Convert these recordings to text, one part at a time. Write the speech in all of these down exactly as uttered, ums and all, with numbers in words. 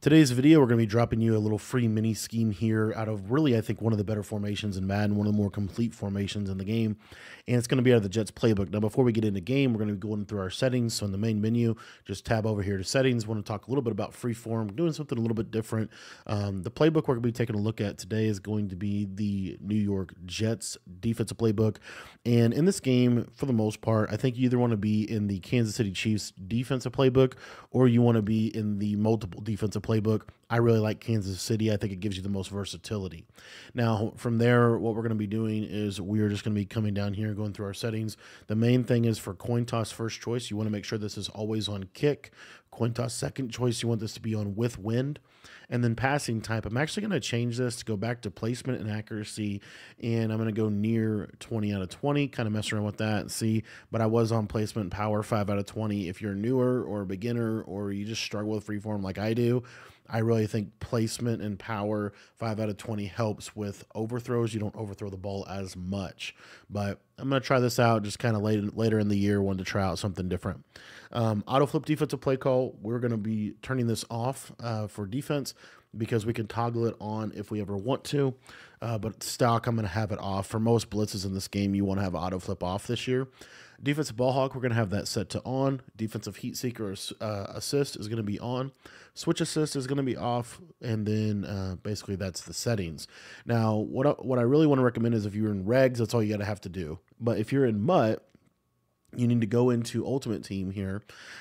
Today's video, we're going to be dropping you a little free mini scheme here out of really, I think, one of the better formations in Madden, one of the more complete formations in the game, and it's going to be out of the Jets playbook. Now, before we get into game, we're going to be going through our settings. So in the main menu, just tab over here to settings. We want to talk a little bit about freeform, doing something a little bit different. Um, the playbook we're going to be taking a look at today is going to be the New York Jets defensive playbook, and in this game, for the most part, I think you either want to be in the Kansas City Chiefs defensive playbook or you want to be in the multiple defensive playbook. playbook. I really like Kansas City. I think it gives you the most versatility. Now, from there, what we're going to be doing is we're just going to be coming down here and going through our settings. The main thing is for coin toss first choice, you want to make sure this is always on kick. Coin toss second choice, you want this to be on with wind. And then passing type, I'm actually going to change this to go back to placement and accuracy, and I'm going to go near twenty out of twenty, kind of mess around with that and see. But I was on placement power five out of twenty. If you're newer or a beginner or you just struggle with freeform like I do, I really think placement and power five out of twenty helps with overthrows. You don't overthrow the ball as much. But I'm going to try this out just kind of later, later in the year. Wanted to try out something different. Um, auto flip defensive play call. We're going to be turning this off uh, for defense, because we can toggle it on if we ever want to, uh, but stock, I'm going to have it off. For most blitzes in this game, you want to have auto flip off this year. Defensive ball hawk, we're going to have that set to on. Defensive heat seeker uh, assist is going to be on. Switch assist is going to be off, and then uh, basically that's the settings. Now, what I, what I really want to recommend is if you're in regs, that's all you got to have to do. But if you're in mutt, you need to go into Ultimate Team here,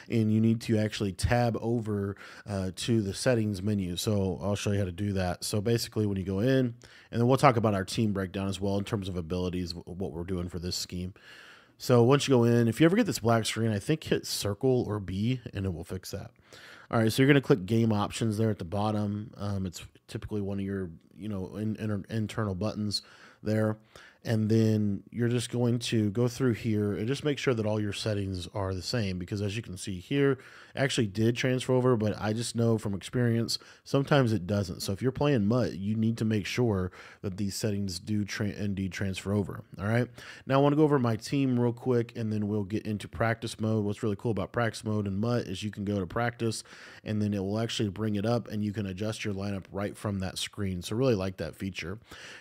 and you need to actually tab over uh, to the settings menu. So I'll show you how to do that. So basically when you go in, and then we'll talk about our team breakdown as well in terms of abilities, what we're doing for this scheme. So once you go in, if you ever get this black screen, I think hit circle or B, and it will fix that. All right, so you're going to click game options there at the bottom. Um, it's typically one of your, you know, in, in, internal buttons there. And then you're just going to go through here and just make sure that all your settings are the same, because as you can see here, actually did transfer over, but I just know from experience, sometimes it doesn't. So if you're playing mutt, you need to make sure that these settings do tra indeed transfer over. All right. Now I want to go over my team real quick, and then we'll get into practice mode. What's really cool about practice mode and mutt is you can go to practice, and then it will actually bring it up, and you can adjust your lineup right from that screen. So really like that feature.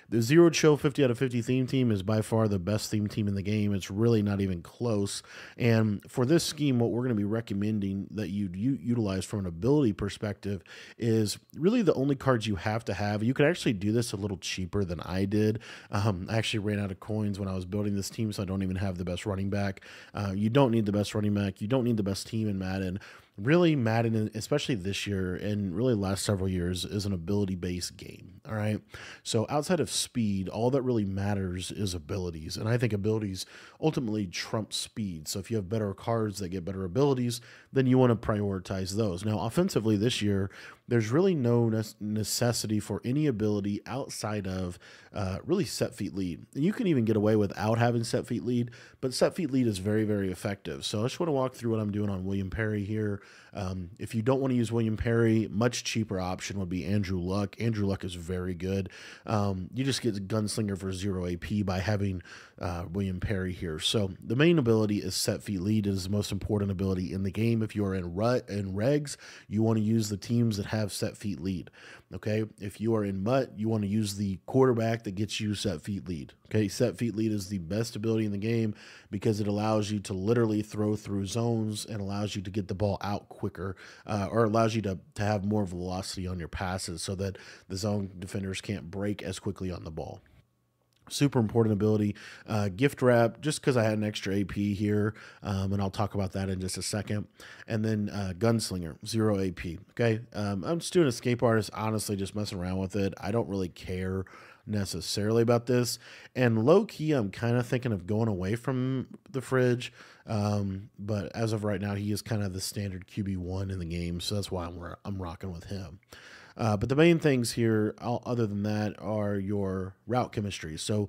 The zero show fifty out of fifty theme team is by far the best theme team in the game. It's really not even close. And for this scheme, what we're going to be recommending that you utilize from an ability perspective is really the only cards you have to have. You could actually do this a little cheaper than I did. Um, I actually ran out of coins when I was building this team, so I don't even have the best running back. Uh, you don't need the best running back. You don't need the best team in Madden. Really, Madden, especially this year and really last several years, is an ability-based game, all right? So outside of speed, all that really matters is abilities, and I think abilities ultimately trump speed. So if you have better cards that get better abilities, then you want to prioritize those. Now, offensively this year, there's really no necessity for any ability outside of uh, really set feet lead. And you can even get away without having set feet lead, but set feet lead is very, very effective. So I just want to walk through what I'm doing on William Perry here. Um, if you don't want to use William Perry, much cheaper option would be Andrew Luck. Andrew Luck is very good. Um, you just get gunslinger for zero A P by having uh, William Perry here. So the main ability is set feet lead. It is the most important ability in the game. If you are in rut and regs, you want to use the teams that have have set feet lead. Okay, if you are in mutt, you want to use the quarterback that gets you set feet lead. Okay, set feet lead is the best ability in the game because it allows you to literally throw through zones and allows you to get the ball out quicker, uh, or allows you to, to have more velocity on your passes so that the zone defenders can't break as quickly on the ball. Super important ability. Uh, gift wrap, just because I had an extra A P here, um, and I'll talk about that in just a second. And then uh, gunslinger, zero A P. Okay, um, I'm just doing escape artist, honestly, just messing around with it. I don't really care necessarily about this, and low key I'm kind of thinking of going away from the fridge, um but as of right now he is kind of the standard Q B one in the game, so that's why i'm, I'm rocking with him. Uh but the main things here, all, other than that, are your route chemistry. So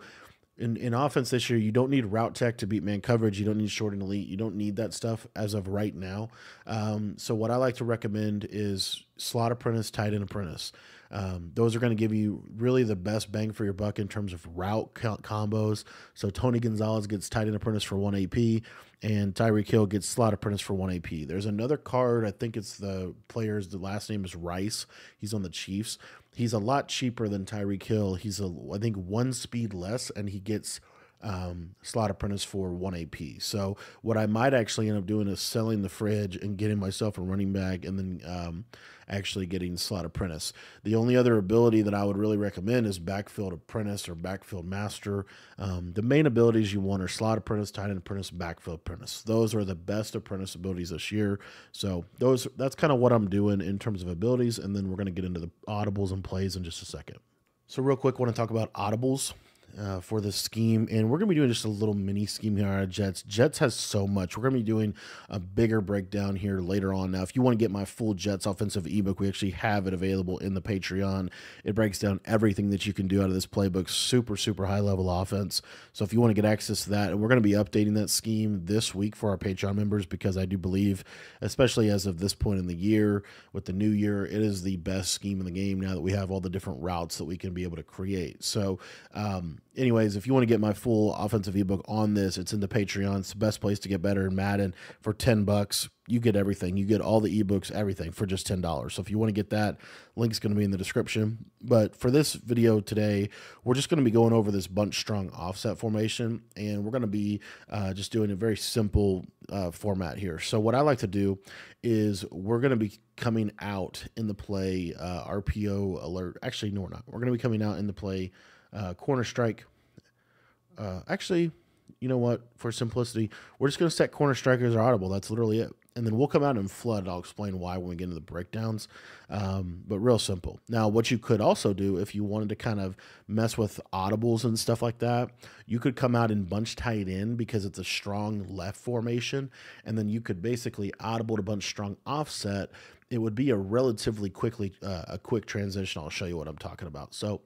In, in offense this year, you don't need route tech to beat man coverage. You don't need short and elite. You don't need that stuff as of right now. Um, so what I like to recommend is slot apprentice, tight end apprentice. Um, those are going to give you really the best bang for your buck in terms of route combos. So Tony Gonzalez gets tight end apprentice for one A P, and Tyreek Hill gets slot apprentice for one A P. There's another card. I think it's the player's, the last name is Rice. He's on the Chiefs. He's a lot cheaper than Tyreek Hill. He's a, I think one speed less, and he gets um, slot apprentice for one A P. So what I might actually end up doing is selling the fridge and getting myself a running back, and then, um, actually getting slot apprentice. The only other ability that I would really recommend is backfield apprentice or backfield master. Um, the main abilities you want are slot apprentice, tight end apprentice, backfield apprentice. Those are the best apprentice abilities this year. So those, that's kind of what I'm doing in terms of abilities. And then we're going to get into the audibles and plays in just a second. So real quick, I want to talk about audibles Uh, for this scheme, and we're gonna be doing just a little mini scheme here on our Jets. Jets has so much. We're gonna be doing a bigger breakdown here later on. Now, if you want to get my full Jets offensive ebook, we actually have it available in the Patreon. It breaks down everything that you can do out of this playbook, super super high level offense. So if you want to get access to that, and we're gonna be updating that scheme this week for our Patreon members, because I do believe, especially as of this point in the year with the new year, it is the best scheme in the game now that we have all the different routes that we can be able to create. So um anyways, if you want to get my full offensive ebook on this, it's in the Patreon. It's the best place to get better in Madden. For ten bucks, you get everything. You get all the ebooks, everything, for just ten dollars. So if you want to get that, link's going to be in the description. But for this video today, we're just going to be going over this bunch strong offset formation, and we're going to be uh, just doing a very simple uh, format here. So what I like to do is we're going to be coming out in the play uh, R P O alert. Actually, no, we're not. We're going to be coming out in the play Uh, corner strike. Uh, actually, you know what? For simplicity, we're just going to set corner strikers or audible. That's literally it. And then we'll come out and flood. I'll explain why when we get into the breakdowns. Um, but real simple. Now, what you could also do if you wanted to kind of mess with audibles and stuff like that, you could come out and bunch tight end, because it's a strong left formation. And then you could basically audible to bunch strong offset. It would be a relatively quickly uh, a quick transition. I'll show you what I'm talking about. So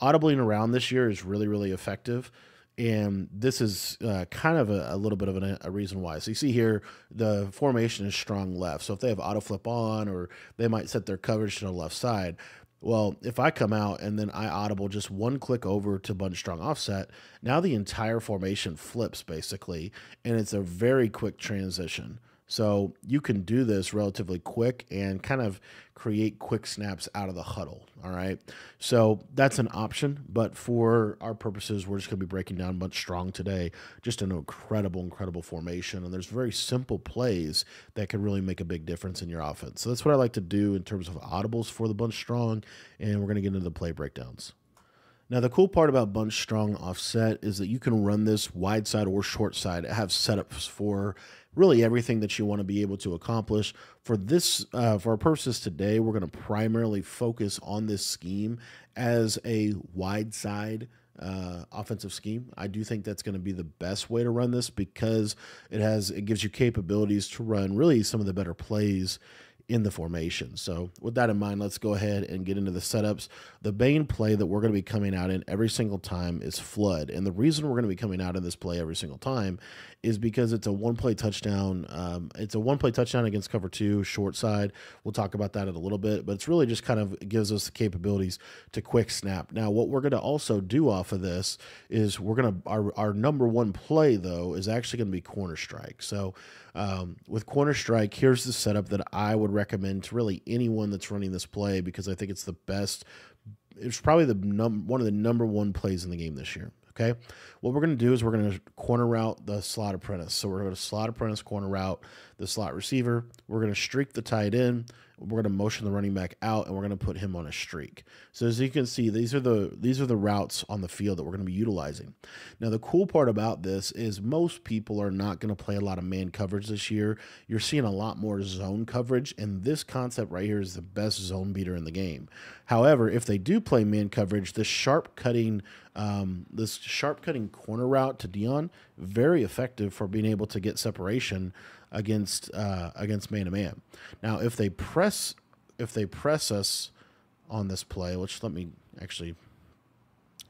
audibling around this year is really, really effective. And this is uh, kind of a, a little bit of an, a reason why. So you see here, the formation is strong left. So if they have auto flip on, or they might set their coverage to the left side. Well, if I come out and then I audible just one click over to bunch strong offset, now the entire formation flips basically, and it's a very quick transition. So you can do this relatively quick and kind of create quick snaps out of the huddle. All right. So that's an option, but for our purposes, we're just going to be breaking down bunch strong today. Just an incredible, incredible formation. And there's very simple plays that can really make a big difference in your offense. So that's what I like to do in terms of audibles for the bunch strong. And we're going to get into the play breakdowns. Now, the cool part about bunch strong offset is that you can run this wide side or short side. I have setups for really everything that you want to be able to accomplish. For this, uh, for our purposes today, we're going to primarily focus on this scheme as a wide side uh, offensive scheme. I do think that's going to be the best way to run this, because it has, it gives you capabilities to run really some of the better plays in the formation. So with that in mind, let's go ahead and get into the setups. The main play that we're going to be coming out in every single time is flood. And the reason we're going to be coming out in this play every single time is because it's a one play touchdown. Um, it's a one play touchdown against cover two short side. We'll talk about that in a little bit, but it's really just kind of gives us the capabilities to quick snap. Now, what we're going to also do off of this is we're going to, our, our number one play though, is actually going to be corner strike. So um, with corner strike, here's the setup that I would recommend recommend to really anyone that's running this play, because I think it's the best. It's probably the num one of the number one plays in the game this year. Okay. What we're going to do is we're going to corner route the slot apprentice. So we're going to slot apprentice, corner route the slot receiver. We're going to streak the tight end. We're going to motion the running back out, and we're going to put him on a streak. So as you can see, these are the, these are the routes on the field that we're going to be utilizing. Now, the cool part about this is most people are not going to play a lot of man coverage this year. You're seeing a lot more zone coverage, and this concept right here is the best zone beater in the game. However, if they do play man coverage, this sharp cutting, um, this sharp cutting corner route to Dion, very effective for being able to get separation against uh against man to man. Now if they press if they press us on this play, which let me actually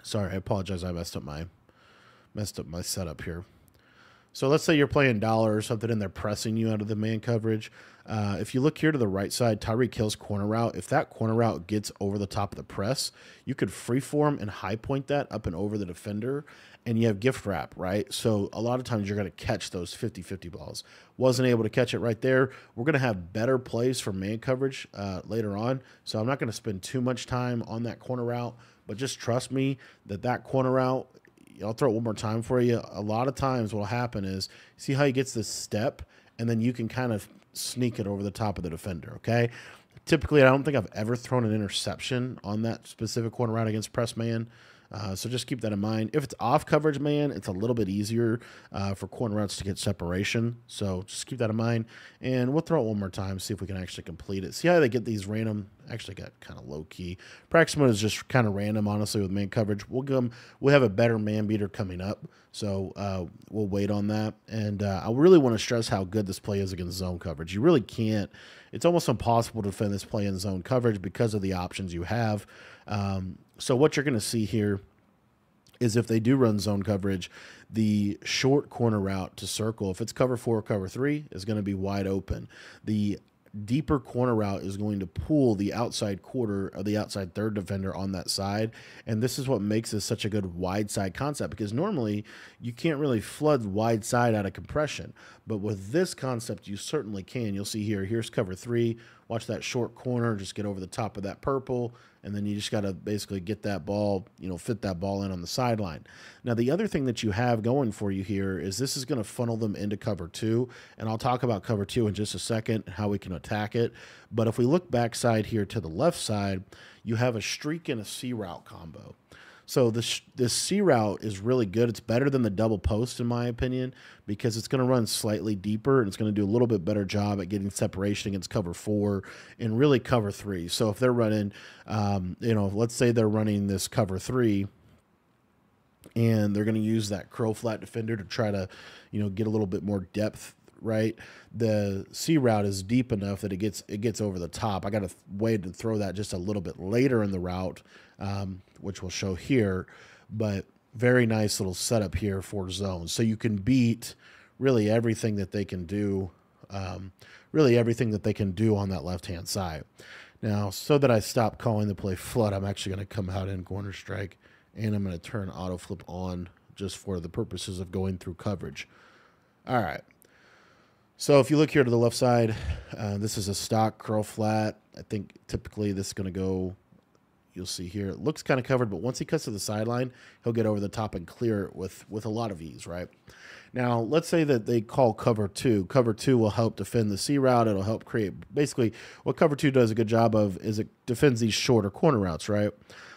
sorry, I apologize, I messed up my messed up my setup here. So let's say you're playing dollar or something and they're pressing you out of the man coverage. Uh, if you look here to the right side, Tyreek Hill's corner route, if that corner route gets over the top of the press, you could freeform and high point that up and over the defender, and you have gift wrap, right? So a lot of times you're going to catch those fifty fifty balls. Wasn't able to catch it right there. We're going to have better plays for man coverage uh, later on, so I'm not going to spend too much time on that corner route, but just trust me that that corner route, I'll throw it one more time for you. A lot of times what will happen is, see how he gets this step, and then you can kind of sneak it over the top of the defender, okay? Typically, I don't think I've ever thrown an interception on that specific corner route against press man, uh, so just keep that in mind. If it's off coverage man, it's a little bit easier uh, for corner routes to get separation, so just keep that in mind. And we'll throw it one more time, see if we can actually complete it. See how they get these random... Actually got kind of low-key. Practice mode is just kind of random, honestly, with man coverage. We'll come, we'll have a better man beater coming up, so uh, we'll wait on that. And uh, I really want to stress how good this play is against zone coverage. You really can't. It's almost impossible to defend this play in zone coverage because of the options you have. Um, so what you're going to see here is if they do run zone coverage, the short corner route to circle, if it's cover four or cover three, is going to be wide open. The deeper corner route is going to pull the outside quarter or the outside third defender on that side, and this is what makes this such a good wide side concept, because normally you can't really flood wide side out of compression, but with this concept you certainly can. You'll see here, here's cover three, watch that short corner just get over the top of that purple, and then you just got to basically get that ball, you know, fit that ball in on the sideline. Now, the other thing that you have going for you here is this is going to funnel them into cover two, and I'll talk about cover two in just a second, how we can attack it. But if we look backside here to the left side, you have a streak and a C route combo. So this, this C route is really good. It's better than the double post, in my opinion, because it's going to run slightly deeper, and it's going to do a little bit better job at getting separation against cover four and really cover three. So if they're running, um, you know, let's say they're running this cover three, and they're going to use that curl flat defender to try to, you know, get a little bit more depth, right? The C route is deep enough that it gets it gets over the top. I got a way to throw that just a little bit later in the route, um, which we'll show here, but very nice little setup here for zones. So you can beat really everything that they can do, um, really everything that they can do on that left-hand side. Now, so that I stop calling the play flood, I'm actually going to come out in corner strike, and I'm going to turn auto flip on just for the purposes of going through coverage. All right. So if you look here to the left side, uh, this is a stock curl flat. I think typically this is going to go, you'll see here, it looks kind of covered, but once he cuts to the sideline, he'll get over the top and clear it with, with a lot of ease, right? Now, let's say that they call cover two. Cover two will help defend the C route. It'll help create, basically, what cover two does a good job of is it defends these shorter corner routes, right?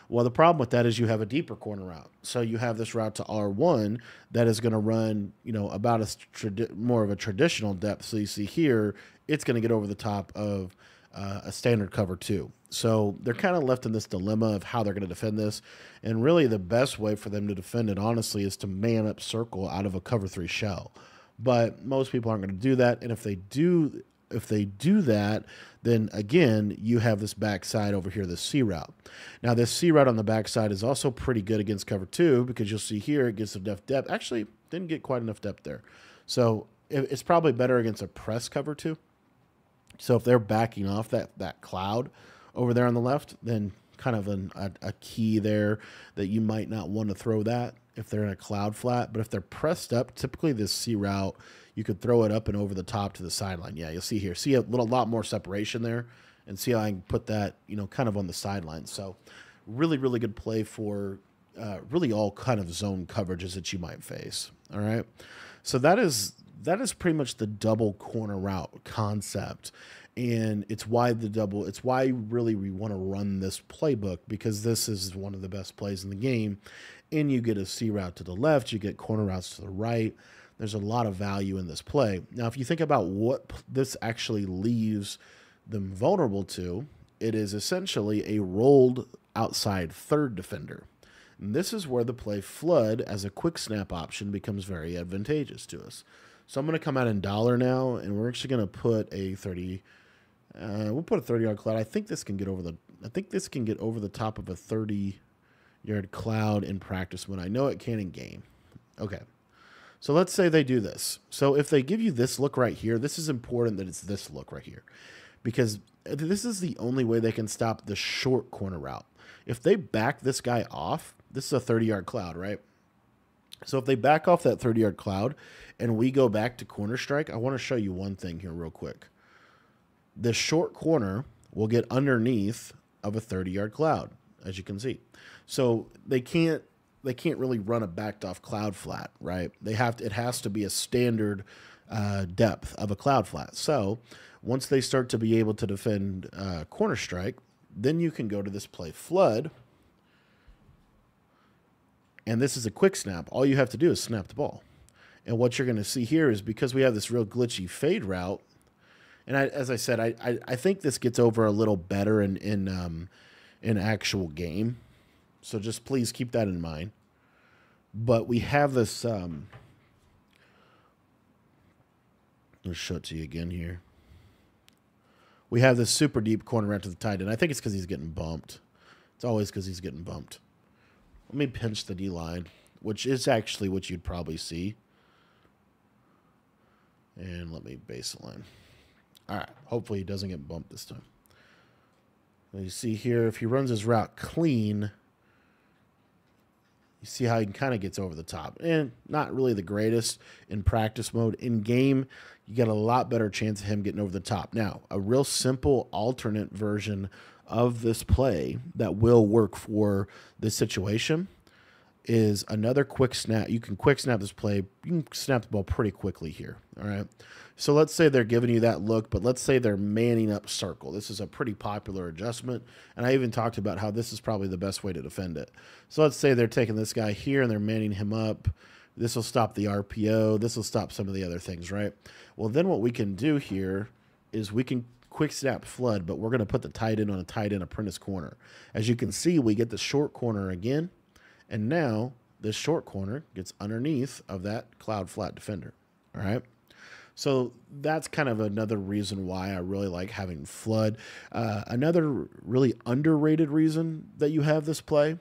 Well, the problem with that is you have a deeper corner route. So you have this route to R one that is going to run, you know, about a more of a traditional depth. So you see here, it's going to get over the top of uh, a standard cover two. So they're kind of left in this dilemma of how they're going to defend this. And really the best way for them to defend it, honestly, is to man up circle out of a cover three shell. But most people aren't going to do that. And if they do, if they do that, then again, you have this backside over here, this C route. Now, this C route on the backside is also pretty good against cover two, because you'll see here it gets enough depth. Actually, didn't get quite enough depth there. So it's probably better against a press cover two. So if they're backing off that, that cloud over there on the left, then kind of an, a, a key there that you might not want to throw that if they're in a cloud flat. But if they're pressed up, typically this C route, you could throw it up and over the top to the sideline. Yeah, you'll see here. See a little lot more separation there, and see how I can put that, you know, kind of on the sideline. So really, really good play for uh, really all kind of zone coverages that you might face. All right. So that is that is pretty much the double corner route concept. And it's why the double, it's why really we want to run this playbook, because this is one of the best plays in the game. And you get a C route to the left, you get corner routes to the right. There's a lot of value in this play. Now, if you think about what this actually leaves them vulnerable to, it is essentially a rolled outside third defender. And this is where the play flood as a quick snap option becomes very advantageous to us. So I'm going to come out in dollar now, and we're actually going to put a thirty. Uh, we'll put a thirty-yard cloud. I think this can get over the. I think this can get over the top of a thirty-yard cloud in practice when I know it can in game. Okay. So let's say they do this. So if they give you this look right here, this is important that it's this look right here, because this is the only way they can stop the short corner route. If they back this guy off, this is a thirty-yard cloud, right? So if they back off that thirty-yard cloud and we go back to corner strike, I want to show you one thing here real quick. The short corner will get underneath of a thirty-yard cloud, as you can see. So they can't they can't really run a backed off cloud flat, right? They have to, it has to be a standard uh, depth of a cloud flat. So once they start to be able to defend uh, corner strike, then you can go to this play flood. And this is a quick snap. All you have to do is snap the ball. And what you're going to see here is, because we have this real glitchy fade route, and I, as I said, I, I, I think this gets over a little better in, in, um, in actual game. So just please keep that in mind. But we have this. Um, let's show it to you again here. We have this super deep corner out to the tight end. I think it's because he's getting bumped. It's always because he's getting bumped. Let me pinch the D line, which is actually what you'd probably see. And let me baseline. All right. Hopefully he doesn't get bumped this time. You see here, if he runs his route clean, you see how he kind of gets over the top. And not really the greatest in practice mode. In game, you get a lot better chance of him getting over the top. Now, a real simple alternate version of this play that will work for this situation is another quick snap. You can quick snap this play. You can snap the ball pretty quickly here. All right. So let's say they're giving you that look, but let's say they're manning up circle. This is a pretty popular adjustment. And I even talked about how this is probably the best way to defend it. So let's say they're taking this guy here and they're manning him up. This will stop the R P O. This will stop some of the other things, right? Well, then what we can do here is we can quick snap flood, but we're going to put the tight end on a tight end apprentice corner. As you can see, we get the short corner again. And now this short corner gets underneath of that cloud flat defender. All right. So that's kind of another reason why I really like having flood. Uh, another really underrated reason that you have this play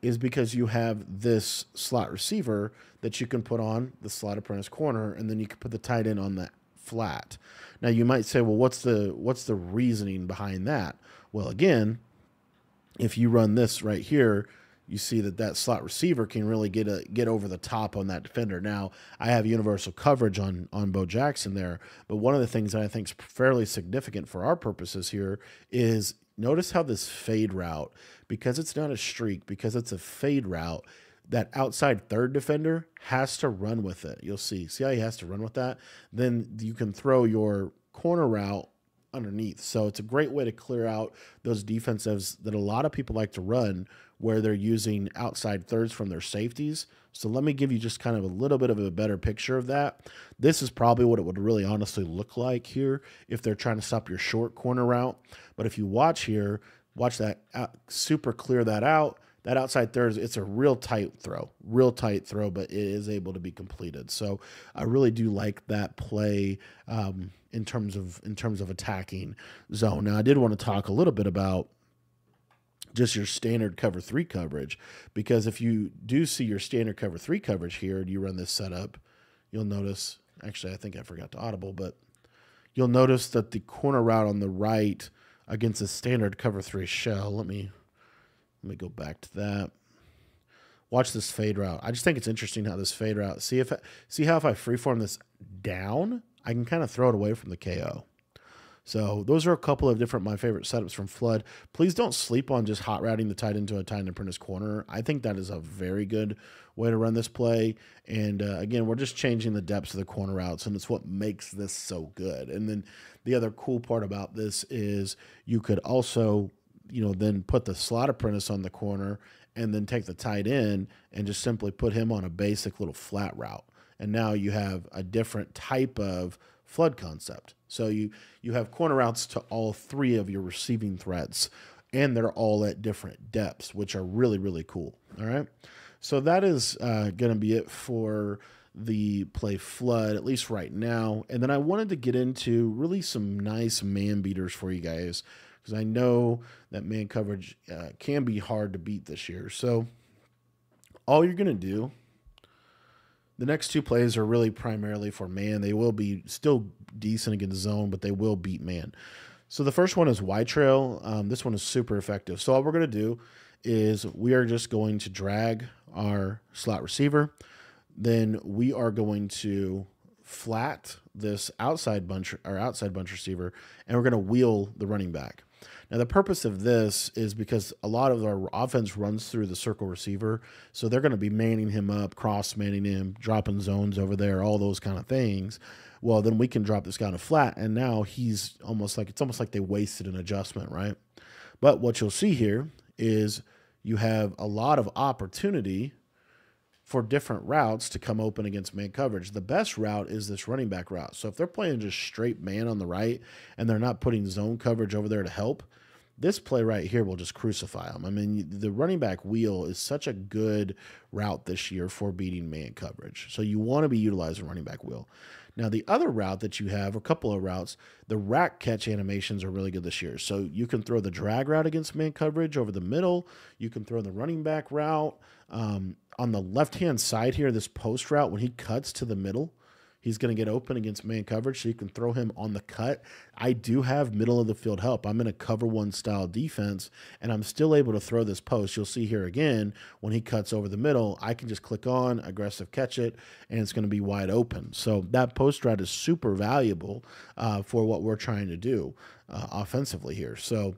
is because you have this slot receiver that you can put on the slot apprentice corner, and then you can put the tight end on that flat. Now you might say, well, what's the, what's the reasoning behind that? Well, again, if you run this right here, you see that that slot receiver can really get a, get over the top on that defender. Now, I have universal coverage on, on Bo Jackson there, but one of the things that I think is fairly significant for our purposes here is notice how this fade route, because it's not a streak, because it's a fade route, that outside third defender has to run with it. You'll see. See how he has to run with that? Then you can throw your corner route underneath. So it's a great way to clear out those defensives that a lot of people like to run where they're using outside thirds from their safeties. So let me give you just kind of a little bit of a better picture of that. This is probably what it would really honestly look like here if they're trying to stop your short corner route. But if you watch here, watch that out, super clear that out. That outside third, it's a real tight throw, real tight throw, but it is able to be completed. So I really do like that play um, in terms of in terms of attacking zone. Now, I did want to talk a little bit about just your standard cover three coverage, because if you do see your standard cover three coverage here and you run this setup, you'll notice, actually, I think I forgot to audible, but you'll notice that the corner route on the right against a standard cover three shell, let me... Let me go back to that. Watch this fade route. I just think it's interesting how this fade route. See if see how if I freeform this down, I can kind of throw it away from the K O. So those are a couple of different my favorite setups from flood. Please don't sleep on just hot routing the tight end to a tight end apprentice corner. I think that is a very good way to run this play. And uh, again, we're just changing the depths of the corner routes, and it's what makes this so good. And then the other cool part about this is you could also, you know, then put the slot apprentice on the corner and then take the tight end and just simply put him on a basic little flat route. And now you have a different type of flood concept. So you, you have corner routes to all three of your receiving threats, and they're all at different depths, which are really, really cool. All right. So that is uh, going to be it for the play flood, at least right now. And then I wanted to get into really some nice man beaters for you guys, because I know that man coverage uh, can be hard to beat this year. So all you're going to do The next two plays are really primarily for man. They will be still decent against zone, but they will beat man. So the first one is wide trail. Um, this one is super effective. So all we're going to do is we are just going to drag our slot receiver. Then we are going to flat this outside bunch, our outside bunch receiver, and we're going to wheel the running back. Now, the purpose of this is because a lot of our offense runs through the circle receiver, so they're going to be manning him up, cross-manning him, dropping zones over there, all those kind of things. Well, then we can drop this guy to flat, and now he's almost like, it's almost like they wasted an adjustment, right? But what you'll see here is you have a lot of opportunity for different routes to come open against man coverage. The best route is this running back route. So if they're playing just straight man on the right and they're not putting zone coverage over there to help, this play right here will just crucify them. I mean, the running back wheel is such a good route this year for beating man coverage. So you want to be utilizing running back wheel. Now, the other route that you have, a couple of routes, the rack catch animations are really good this year. So you can throw the drag route against man coverage over the middle. You can throw the running back route. Um, on the left-hand side here, this post route, when he cuts to the middle, he's going to get open against man coverage, so you can throw him on the cut. I do have middle-of-the-field help. I'm in a cover-one style defense, and I'm still able to throw this post. You'll see here again, when he cuts over the middle, I can just click on, aggressive catch it, and it's going to be wide open. So that post route is super valuable uh, for what we're trying to do uh, offensively here. So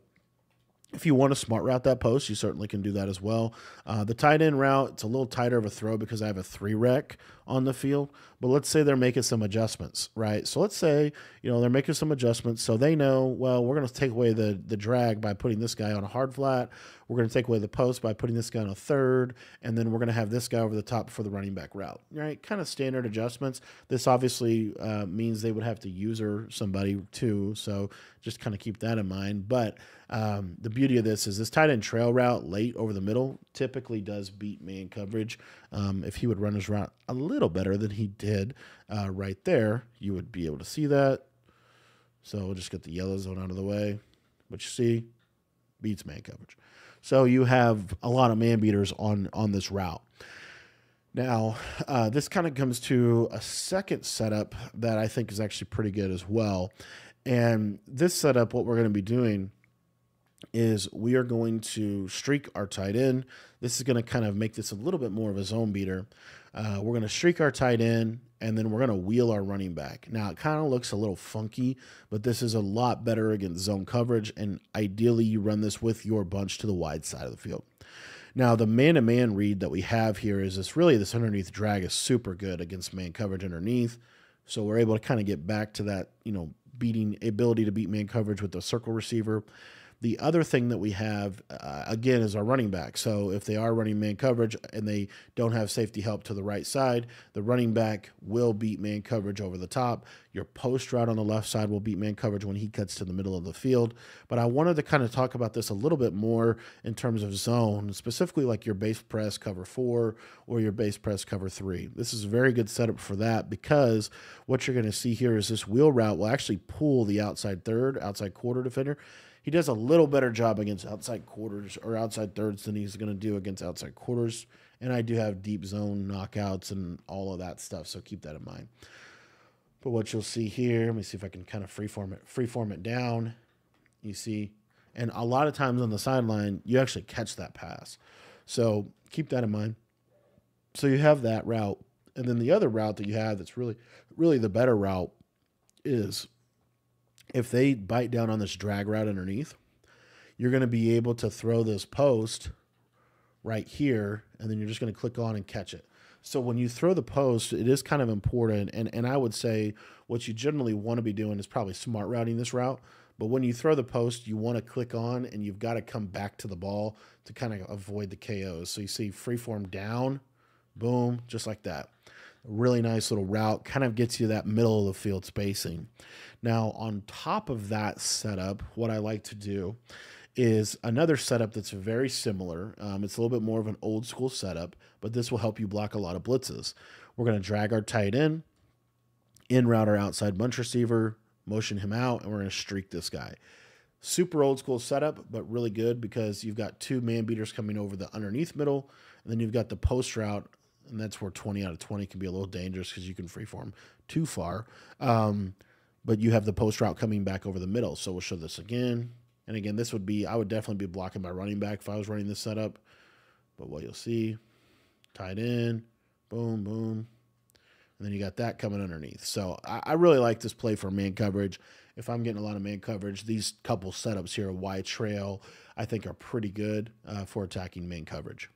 if you want to smart route that post, you certainly can do that as well. Uh, the tight end route, it's a little tighter of a throw because I have a three rec on the field. But let's say they're making some adjustments, right? So let's say, you know, they're making some adjustments. So they know, well, we're going to take away the, the drag by putting this guy on a hard flat. We're going to take away the post by putting this guy on a third. And then we're going to have this guy over the top for the running back route, right? Kind of standard adjustments. This obviously uh, means they would have to user somebody too. So just kind of keep that in mind. But um, the beauty of this is this tight end trail route late over the middle typically does beat man coverage. Um, if he would run his route a little better than he did uh, right there, you would be able to see that. So we'll just get the yellow zone out of the way. But you see, beats man coverage. So you have a lot of man beaters on, on this route. Now, uh, this kind of comes to a second setup that I think is actually pretty good as well. And this setup, what we're going to be doing is we are going to streak our tight end. This is going to kind of make this a little bit more of a zone beater. Uh, we're going to streak our tight end, and then we're going to wheel our running back. Now, it kind of looks a little funky, but this is a lot better against zone coverage, and ideally you run this with your bunch to the wide side of the field. Now, the man-to-man read that we have here is this really this underneath drag is super good against man coverage underneath, so we're able to kind of get back to that, you know, beating ability to beat man coverage with the circle receiver. The other thing that we have, uh, again, is our running back. So if they are running man coverage and they don't have safety help to the right side, the running back will beat man coverage over the top. Your post route on the left side will beat man coverage when he cuts to the middle of the field. But I wanted to kind of talk about this a little bit more in terms of zone, specifically like your base press cover four or your base press cover three. This is a very good setup for that because what you're going to see here is this wheel route will actually pull the outside third, outside quarter defender. He does a little better job against outside quarters or outside thirds than he's going to do against outside quarters. And I do have deep zone knockouts and all of that stuff, so keep that in mind. But what you'll see here, let me see if I can kind of freeform it, freeform it down. You see, and a lot of times on the sideline, you actually catch that pass. So keep that in mind. So you have that route. And then the other route that you have that's really, really the better route is if they bite down on this drag route underneath, you're going to be able to throw this post right here, and then you're just going to click on and catch it. So when you throw the post, it is kind of important, and, and I would say what you generally want to be doing is probably smart routing this route, but when you throw the post, you want to click on, and you've got to come back to the ball to kind of avoid the K Os. So you see freeform down, boom, just like that. Really nice little route, kind of gets you that middle of the field spacing. Now, on top of that setup, what I like to do is another setup that's very similar. Um, it's a little bit more of an old school setup, but this will help you block a lot of blitzes. We're going to drag our tight end, in route our outside bunch receiver, motion him out, and we're going to streak this guy. Super old school setup, but really good because you've got two man beaters coming over the underneath middle, and then you've got the post route and that's where twenty out of twenty can be a little dangerous because you can freeform too far. Um, but you have the post route coming back over the middle. So we'll show this again. And again, this would be, I would definitely be blocking my running back if I was running this setup. But what you'll see, tied in, boom, boom. And then you got that coming underneath. So I, I really like this play for man coverage. If I'm getting a lot of man coverage, these couple setups here, a wide trail, I think are pretty good uh, for attacking man coverage.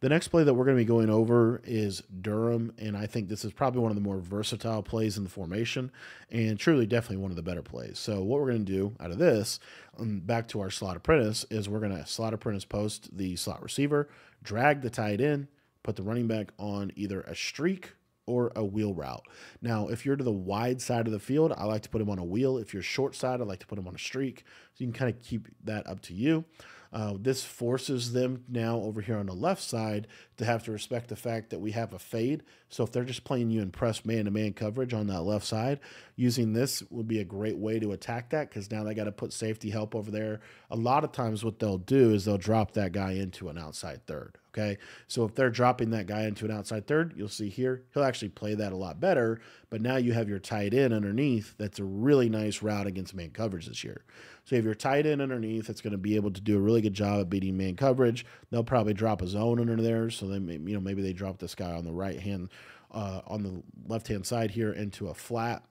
The next play that we're going to be going over is Durham, and I think this is probably one of the more versatile plays in the formation and truly definitely one of the better plays. So what we're going to do out of this, um, back to our slot apprentice, is we're going to slot apprentice post the slot receiver, drag the tight end, put the running back on either a streak or a wheel route. Now, if you're to the wide side of the field, I like to put him on a wheel. If you're short side, I like to put him on a streak. So you can kind of keep that up to you. Uh, this forces them now over here on the left side to have to respect the fact that we have a fade. So if they're just playing you in press man-to-man coverage on that left side, using this would be a great way to attack that, because now they got to put safety help over there. A lot of times what they'll do is they'll drop that guy into an outside third. Okay, so if they're dropping that guy into an outside third, you'll see here, he'll actually play that a lot better. But now you have your tight end underneath. That's a really nice route against man coverage this year. So you have your tight end underneath. It's going to be able to do a really good job at beating man coverage. They'll probably drop a zone under there. So they, may, you know, maybe they drop this guy on the right hand, uh, on the left hand side here into a flat.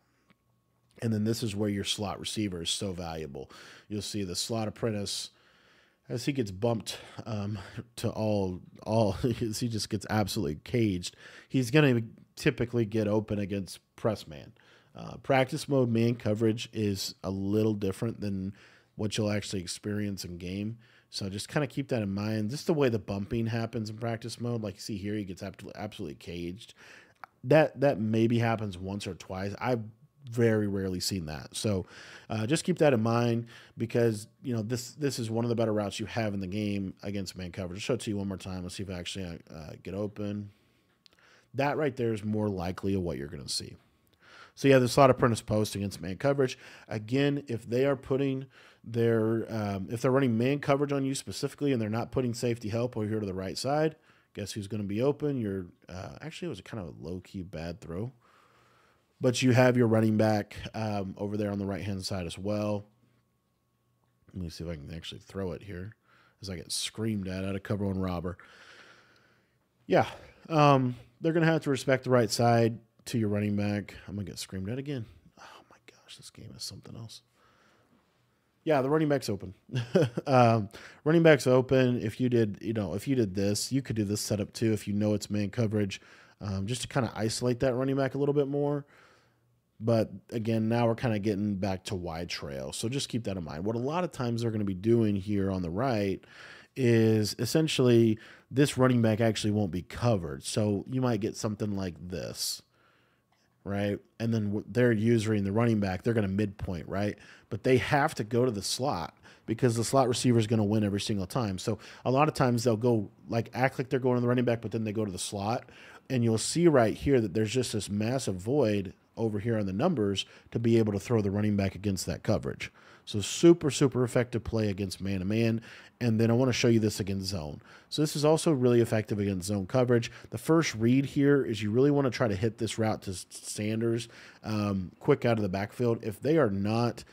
And then this is where your slot receiver is so valuable. You'll see the slot apprentice, as he gets bumped um, to all, all as he just gets absolutely caged, he's going to typically get open against press man. Uh, practice mode man coverage is a little different than what you'll actually experience in game. So just kind of keep that in mind. Just the way the bumping happens in practice mode, like you see here, he gets absolutely caged. That, that maybe happens once or twice. I've very rarely seen that. So uh, just keep that in mind, because, you know, this this is one of the better routes you have in the game against man coverage. I'll show it to you one more time. Let's see if I actually uh, get open. That right there is more likely of what you're going to see. So you have the slot apprentice post against man coverage. Again, if they are putting their, um, if they're running man coverage on you specifically and they're not putting safety help over here to the right side, guess who's going to be open? You're, uh, actually, it was a kind of a low-key bad throw. But you have your running back um, over there on the right-hand side as well. Let me see if I can actually throw it here, as I get screamed at out of cover one robber. Yeah, um, they're going to have to respect the right side to your running back. I'm going to get screamed at again. Oh, my gosh, this game is something else. Yeah, the running back's open. um, running back's open. If you did, you know, if you did this, you could do this setup too if you know it's man coverage, um, just to kind of isolate that running back a little bit more. But again, now we're kind of getting back to wide trail. So just keep that in mind. What a lot of times they're going to be doing here on the right is essentially this running back actually won't be covered. So you might get something like this, right? And then their user and the running back, they're going to midpoint, right? But they have to go to the slot, because the slot receiver is going to win every single time. So a lot of times they'll go, like, act like they're going to the running back, but then they go to the slot. And you'll see right here that there's just this massive void over here on the numbers to be able to throw the running back against that coverage. So super, super effective play against man-to-man. And then I want to show you this against zone. So this is also really effective against zone coverage. The first read here is you really want to try to hit this route to Sanders um, quick out of the backfield. If they are not,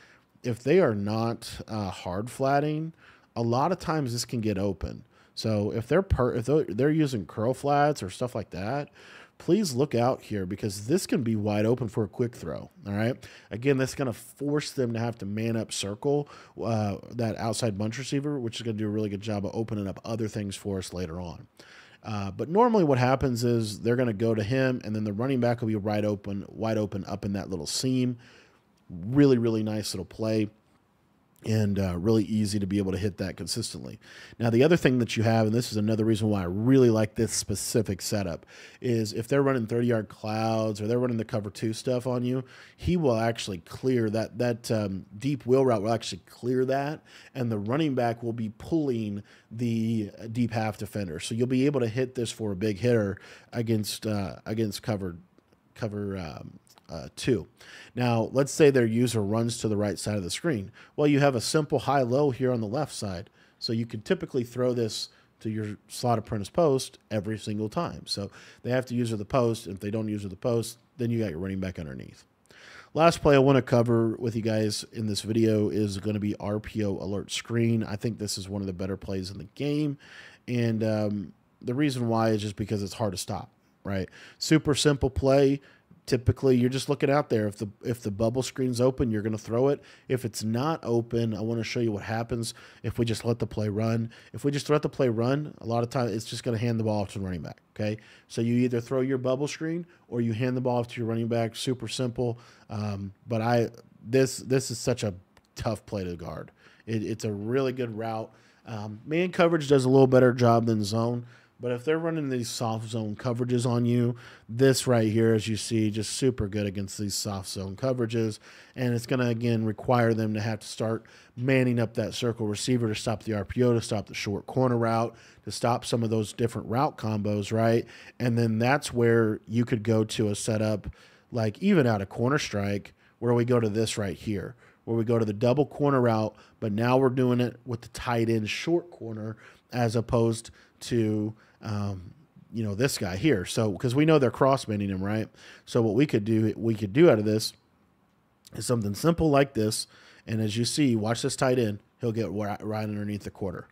if they are not uh, hard flatting, a lot of times this can get open. So if they're per, if they're using curl flats or stuff like that, please look out here, because this can be wide open for a quick throw. All right. Again, that's going to force them to have to man up circle, uh, that outside bunch receiver, which is going to do a really good job of opening up other things for us later on. Uh, but normally what happens is they're going to go to him, and then the running back will be wide open, wide open up in that little seam. Really, really nice little play. And uh, really easy to be able to hit that consistently. Now, the other thing that you have, and this is another reason why I really like this specific setup, is if they're running thirty-yard clouds or they're running the cover two stuff on you, he will actually clear that. That um, deep wheel route will actually clear that, and the running back will be pulling the deep half defender. So you'll be able to hit this for a big hitter against uh, against cover cover. Um, Uh, two. Now, let's say their user runs to the right side of the screen. Well, you have a simple high-low here on the left side. So you can typically throw this to your slot apprentice post every single time. So they have to use the post. If they don't use the post, then you got your running back underneath. Last play I want to cover with you guys in this video is going to be R P O alert screen. I think this is one of the better plays in the game. And um, the reason why is just because it's hard to stop, right? Super simple play. Typically, you're just looking out there. If the if the bubble screen's open, you're going to throw it. If it's not open, I want to show you what happens if we just let the play run. If we just let the play run, a lot of times it's just going to hand the ball off to the running back, okay? So you either throw your bubble screen or you hand the ball off to your running back. Super simple. Um, but I this this is such a tough play to guard. It, it's a really good route. Um, man coverage does a little better job than zone. But if they're running these soft zone coverages on you, this right here, as you see, just super good against these soft zone coverages. And it's going to, again, require them to have to start manning up that circle receiver to stop the R P O, to stop the short corner route, to stop some of those different route combos, right? And then that's where you could go to a setup, like even out of corner strike, where we go to this right here, where we go to the double corner route, but now we're doing it with the tight end short corner as opposed to – Um, you know, this guy here. So, because we know they're cross-banding him, right? So what we could do, we could do out of this is something simple like this. And as you see, watch this tight end. He'll get right underneath the quarter.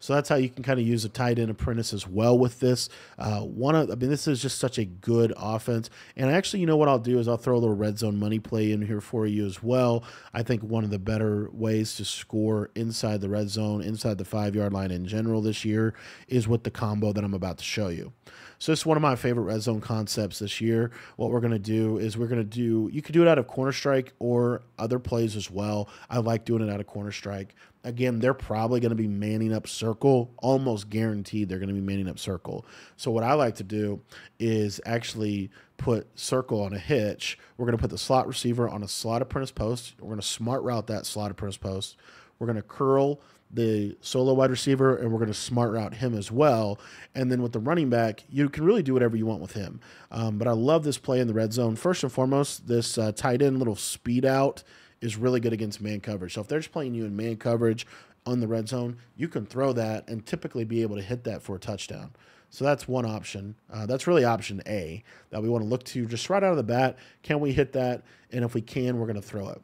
So that's how you can kind of use a tight end apprentice as well with this. Uh, one of, I mean, this is just such a good offense. And actually, you know what I'll do is I'll throw a little red zone money play in here for you as well. I think one of the better ways to score inside the red zone, inside the five-yard line in general this year, is with the combo that I'm about to show you. So this is one of my favorite red zone concepts this year. What we're going to do is we're going to do, you could do it out of corner strike or other plays as well. I like doing it out of corner strike. Again, they're probably going to be manning up circle, almost guaranteed they're going to be manning up circle. So what I like to do is actually put circle on a hitch. We're going to put the slot receiver on a slot apprentice post. We're going to smart route that slot apprentice post. We're going to curl the solo wide receiver, and we're going to smart route him as well. And then with the running back, you can really do whatever you want with him. Um, but I love this play in the red zone. First and foremost, this uh, tight end little speed out is really good against man coverage. So if they're just playing you in man coverage on the red zone, you can throw that and typically be able to hit that for a touchdown. So that's one option. Uh, that's really option A that we want to look to just right out of the bat. Can we hit that? And if we can, we're going to throw it.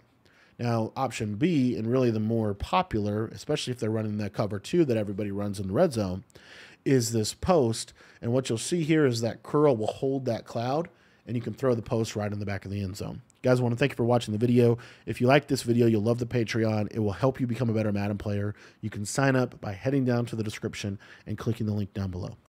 Now, option B, and really the more popular, especially if they're running that cover two that everybody runs in the red zone, is this post. And what you'll see here is that curl will hold that cloud, and you can throw the post right in the back of the end zone. Guys, I want to thank you for watching the video. If you like this video, you'll love the Patreon. It will help you become a better Madden player. You can sign up by heading down to the description and clicking the link down below.